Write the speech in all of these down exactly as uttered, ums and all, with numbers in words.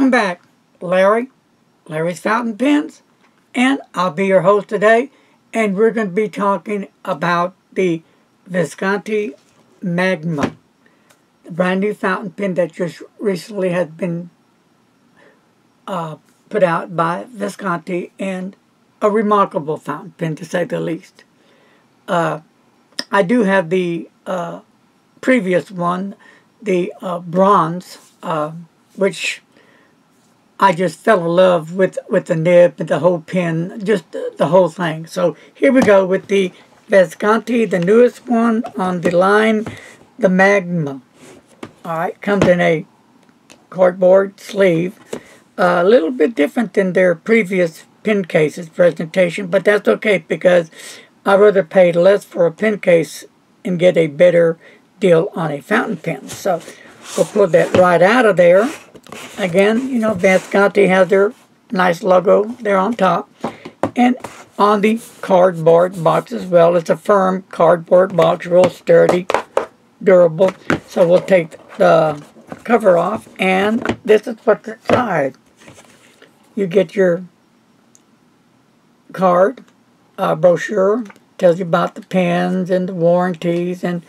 Welcome back, Larry, Larry's Fountain Pens, and I'll be your host today, and we're going to be talking about the Visconti Magma, the brand new fountain pen that just recently has been uh, put out by Visconti, and a remarkable fountain pen to say the least. Uh, I do have the uh, previous one, the uh, bronze, uh, which I just fell in love with, with the nib and the whole pen, just the, the whole thing. So here we go with the Visconti, the newest one on the line, the Magma. Alright, comes in a cardboard sleeve. A uh, little bit different than their previous pen cases presentation, but that's okay because I'd rather pay less for a pen case and get a better deal on a fountain pen. So we'll pull that right out of there. Again, you know, Visconti has their nice logo there on top. And on the cardboard box as well. It's a firm cardboard box, real sturdy, durable. So we'll take the cover off, and this is what's inside. You get your card, uh, brochure, tells you about the pens and the warranties. And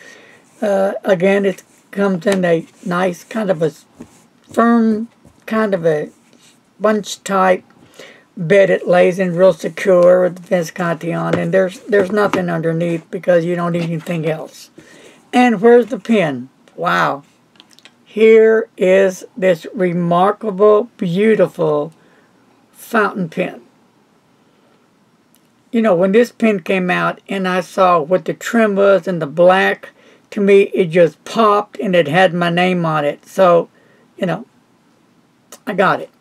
uh, again, it comes in a nice kind of a firm kind of a bunch type bed it lays in, real secure with the Visconti on, and there's there's nothing underneath because you don't need anything else. And where's the pen? Wow. Here is this remarkable, beautiful fountain pen. You know, when this pen came out and I saw what the trim was and the black, to me it just popped and it had my name on it. So you know, I got it.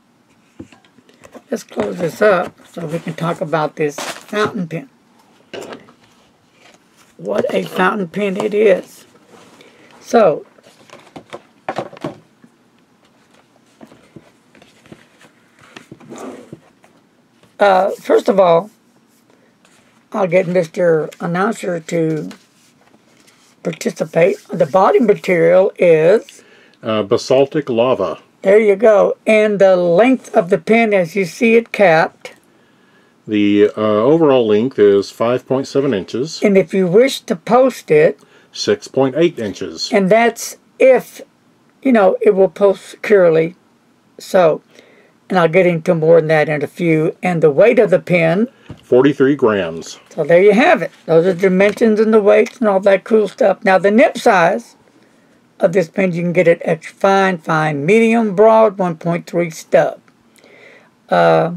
Let's close this up so we can talk about this fountain pen. What a fountain pen it is. So, uh, first of all, I'll get Mister Announcer to participate. The body material is... Uh, basaltic lava. There you go. And the length of the pen, as you see it capped. The uh, overall length is five point seven inches. And if you wish to post it, six point eight inches. And that's if, you know, it will post securely. So, and I'll get into more than that in a few. And the weight of the pen, forty-three grams. So there you have it. Those are dimensions and the weights and all that cool stuff. Now the nib size of this pen, you can get it extra fine, fine, medium, broad, one point three stub. Uh,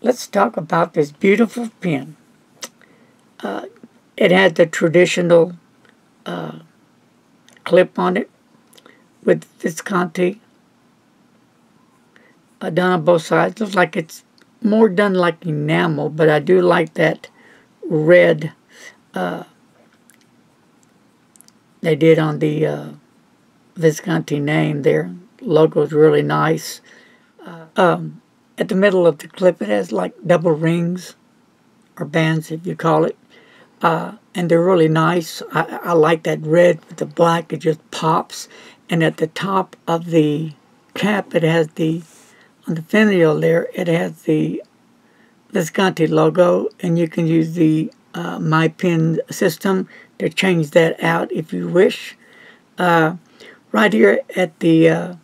let's talk about this beautiful pen. Uh, it has the traditional uh, clip on it with Visconti uh, done on both sides. Looks like it's more done like enamel, but I do like that red. Uh, They did on the uh, Visconti name. Their logo is really nice. Uh, um, at the middle of the clip, it has like double rings or bands, if you call it. Uh, and they're really nice. I, I like that red with the black. It just pops. And at the top of the cap, it has the, on the finial there, it has the Visconti logo. And you can use the uh, MyPen system to change that out if you wish. Uh, right here at the uh,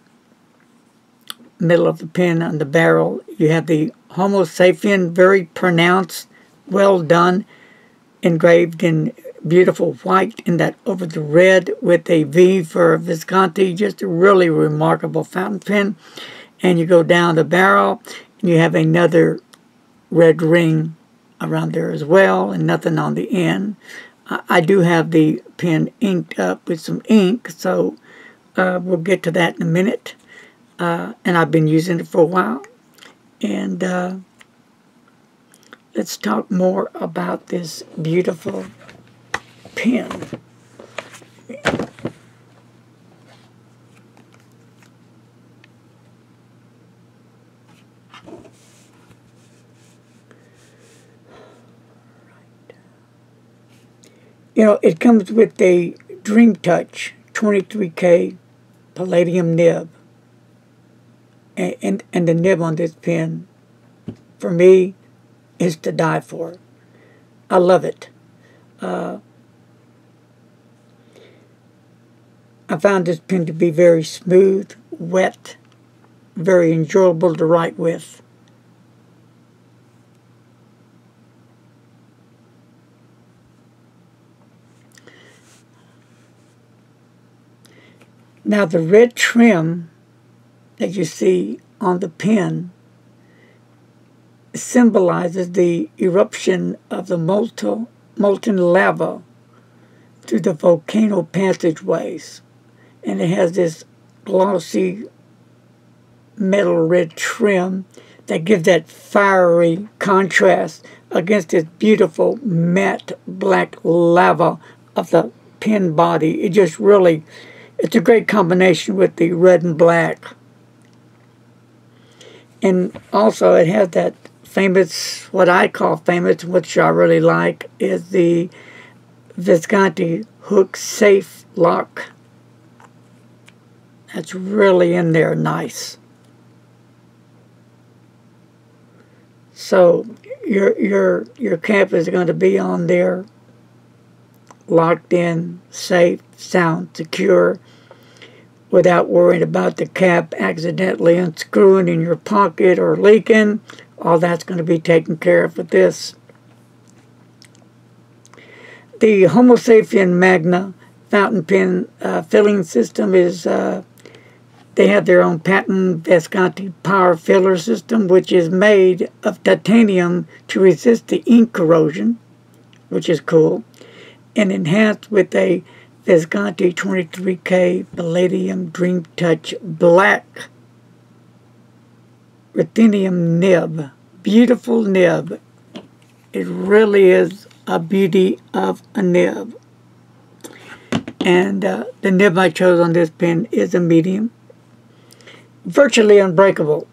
middle of the pen on the barrel, you have the Homo sapiens, very pronounced, well done, engraved in beautiful white, and that over the red with a V for Visconti. Just a really remarkable fountain pen. And you go down the barrel, and you have another red ring around there as well, and nothing on the end. I do have the pen inked up with some ink, so uh, we'll get to that in a minute. Uh, and I've been using it for a while. And uh, let's talk more about this beautiful pen. You know, it comes with a Dream Touch twenty-three K palladium nib and, and, and the nib on this pen, for me, is to die for. I love it. Uh, I found this pen to be very smooth, wet, very enjoyable to write with. Now the red trim that you see on the pen symbolizes the eruption of the molten, molten lava through the volcano passageways. And it has this glossy metal red trim that gives that fiery contrast against this beautiful matte black lava of the pen body. It just really, it's a great combination with the red and black. And also it has that famous, what I call famous, which I really like, is the Visconti hook safe lock. That's really in there nice. So your your your cap is going to be on there, locked in, safe, sound, secure, without worrying about the cap accidentally unscrewing in your pocket or leaking. All that's going to be taken care of with this. The Homo sapiens Magma fountain pen uh, filling system is, uh, they have their own patent Visconti power filler system, which is made of titanium to resist the ink corrosion, which is cool, and enhanced with a Visconti twenty-three K Palladium Dream Touch Black Ruthenium nib. Beautiful nib. It really is a beauty of a nib. And uh, the nib I chose on this pen is a medium. Virtually unbreakable.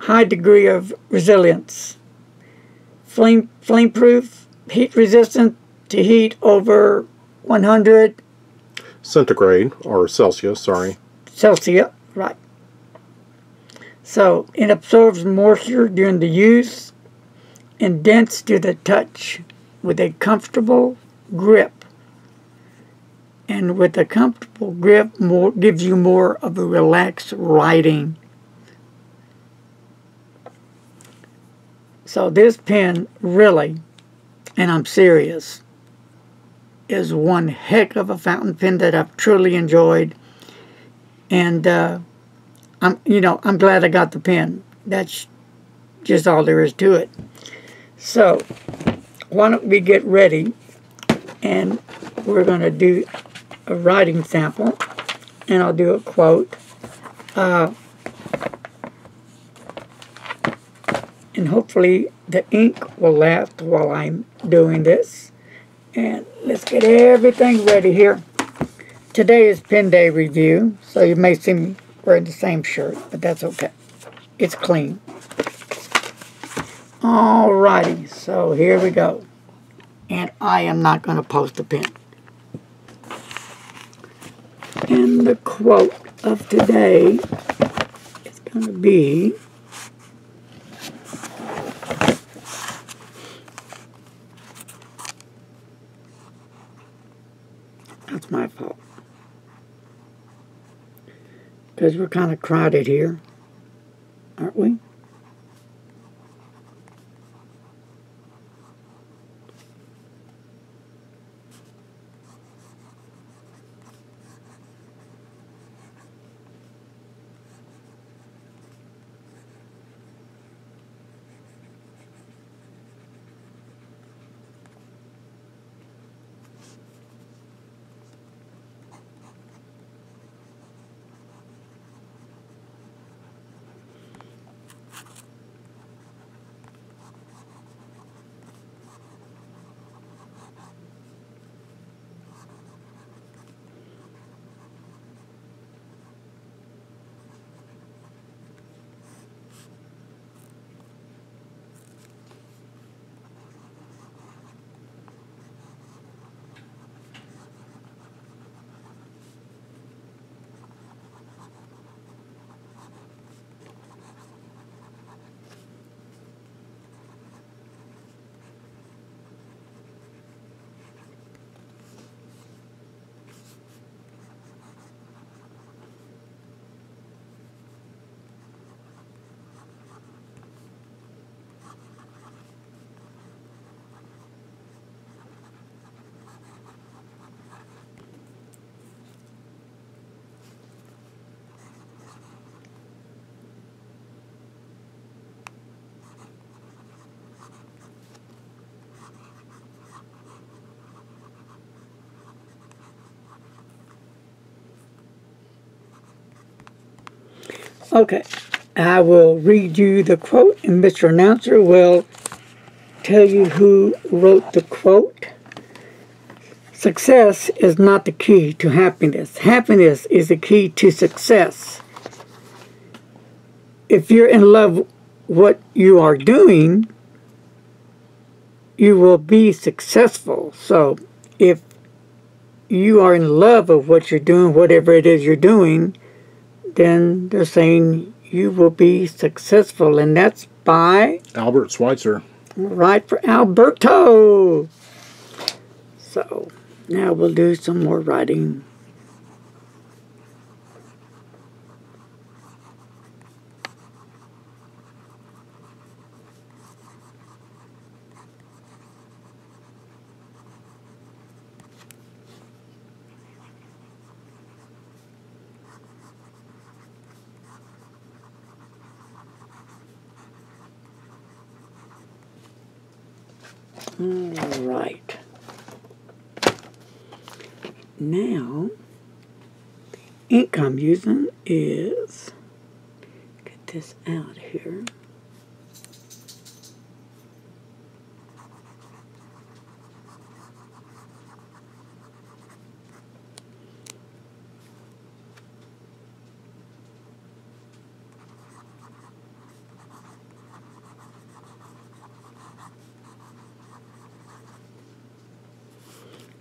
High degree of resilience. Flame, flame proof. Heat resistant to heat over one hundred centigrade or Celsius, sorry. Celsius, right. So it absorbs moisture during the use and dense to the touch with a comfortable grip. And with a comfortable grip, more gives you more of a relaxed writing. So this pen really, and I'm serious, is one heck of a fountain pen that I've truly enjoyed, and uh, I'm you know I'm glad I got the pen. That's just all there is to it. So why don't we get ready, and we're going to do a writing sample, and I'll do a quote, uh, and hopefully the ink will last while I'm doing this. And let's get everything ready here. Today is Pen Day Review, so you may see me wearing the same shirt, but that's okay. It's clean. Alrighty, so here we go. And I am not going to post a pen. And the quote of today is going to be... That's my fault. Because we're kind of crowded here, aren't we? Okay, I will read you the quote, and Mister Announcer will tell you who wrote the quote. Success is not the key to happiness. Happiness is the key to success. If you're in love with what you are doing, you will be successful. So if you are in love with what you're doing, whatever it is you're doing, then they're saying you will be successful. And that's by Albert Schweitzer. Right, for Alberto. So now we'll do some more writing. Alright, now the ink I'm using is, get this out here,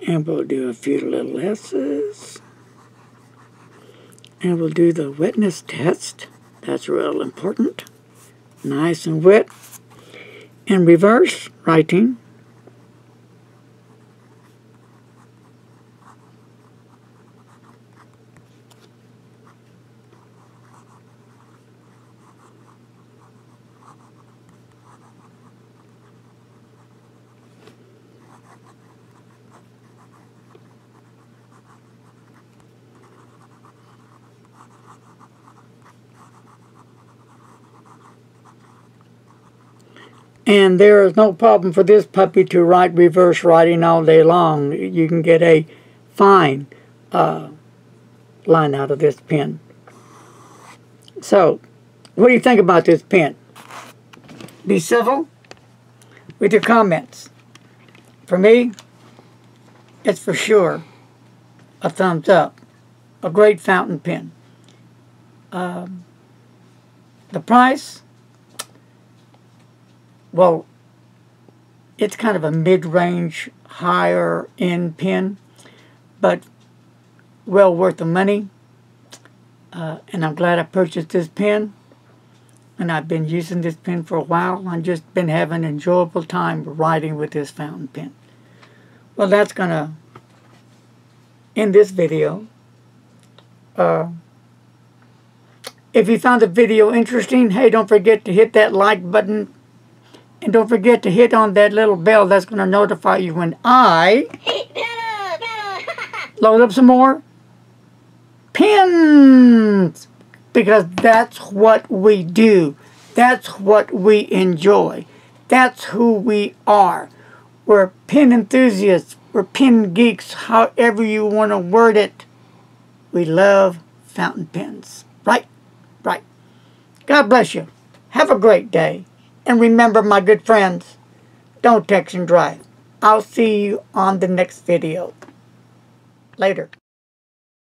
and we'll do a few little S's, and we'll do the wetness test. That's real important. Nice and wet. And reverse writing. And there is no problem for this puppy to write reverse writing all day long. You can get a fine uh, line out of this pen. So, what do you think about this pen? Be civil with your comments. For me, it's for sure a thumbs up. A great fountain pen. Um, the price... Well, it's kind of a mid-range, higher-end pen, but well worth the money. Uh, and I'm glad I purchased this pen. And I've been using this pen for a while. I've just been having an enjoyable time writing with this fountain pen. Well, that's going to end this video. Uh, if you found the video interesting, hey, don't forget to hit that like button. And don't forget to hit on that little bell. That's going to notify you when I load up some more pins. Because that's what we do. That's what we enjoy. That's who we are. We're pin enthusiasts. We're pin geeks. However you want to word it. We love fountain pens. Right? Right. God bless you. Have a great day. And remember, my good friends, don't text and drive. I'll see you on the next video. Later.